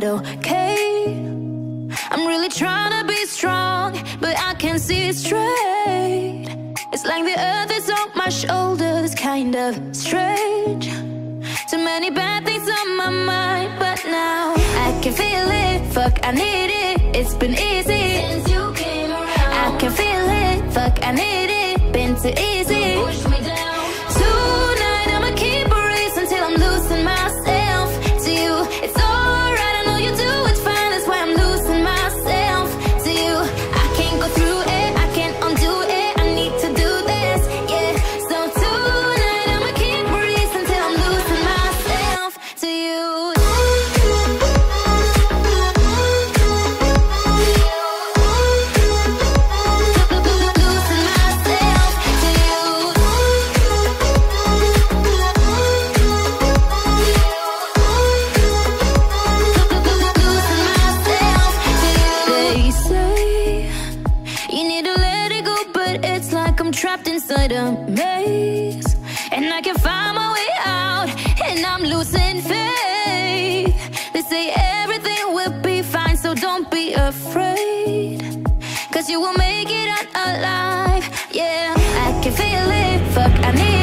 not okay. I'm really trying to be strong, but I can't see straight. It's like the earth is on my shoulders, kind of strange. Too many bad things on my mind, but now I can feel it, fuck, I need it. It's been easy since you came around. I can feel it, fuck, I need it. Been too easy, you pushed me down. Tonight I'ma keep a race until I'm losing myself to you. It's alright, I know you do it fine, that's why I'm losing myself to you. I can't go through it, I can't undo it, I need to do this, yeah. So tonight I'ma keep a race until I'm losing myself to you. Trapped inside a maze, and I can't find my way out, and I'm losing faith. They say everything will be fine, so don't be afraid, cause you will make it out alive, yeah. I can feel it, fuck, I need it.